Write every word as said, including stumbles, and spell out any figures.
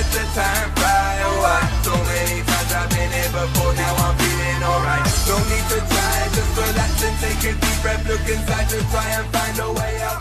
let the time fly away. So many times I've been here before, now I'm feeling alright. No need to try, just relax and take a deep breath. Look inside to try and find a way out.